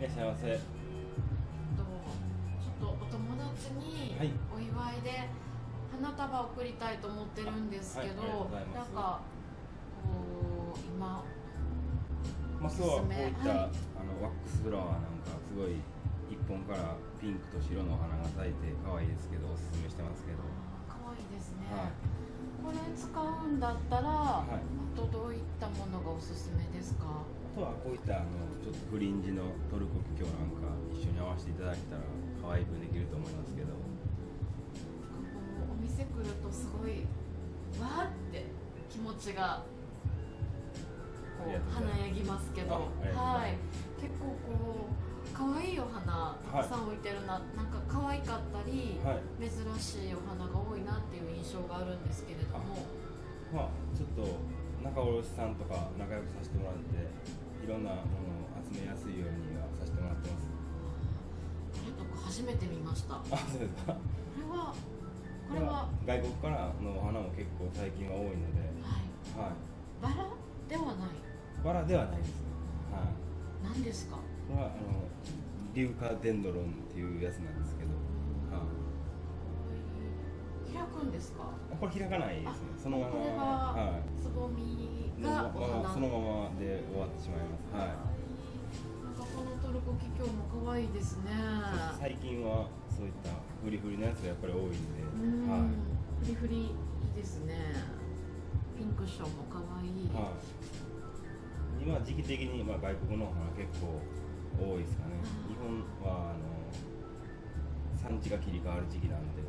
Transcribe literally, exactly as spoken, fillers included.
いらっしゃいませ。ちょっとお友達にお祝いで花束を贈りたいと思ってるんですけど、はい、なんかこう今まあ、そうはこういった、はい、あのワックスフラワーなんかすごい一本からピンクと白の花が咲いて可愛いですけどおすすめしてますけど。可愛いですね。はい、これ使うんだったら、はい、あとどういったものがおすすめですか？あとはこういったあのちょっとフリンジのトルコキキョウなんか一緒に合わせていただけたら可愛くできると思いますけど。ここお店来るとすごいわーって気持ちが。華やぎますけど、はい、結構こう可愛いお花たくさん置いてるな、はい、なんか可愛かったり、はい、珍しいお花が多いなっていう印象があるんですけれども、まあちょっと仲卸さんとか仲良くさせてもらっていろんなものを集めやすいようにはさせてもらってます。これとか初めて見ました。あ、そうですか。これはこれは外国からのお花も結構最近は多いので、はい、はい、バラではない。バラではないですね。はい。何ですか？これはあのリューカデンドロンっていうやつなんですけど、はい。開くんですか？これ開かないですね。そのまま。これはつぼみがお花。そのままで終わってしまいます。はい。なんかこのトルコキキョウも可愛いですね。最近はそういったフリフリのやつがやっぱり多いんで、はい。フリフリいいですね。ピンクションも可愛い。はい。今時期的にまあ外国のお花結構多いですかね。日本はあの産地が切り替わる時期なんで。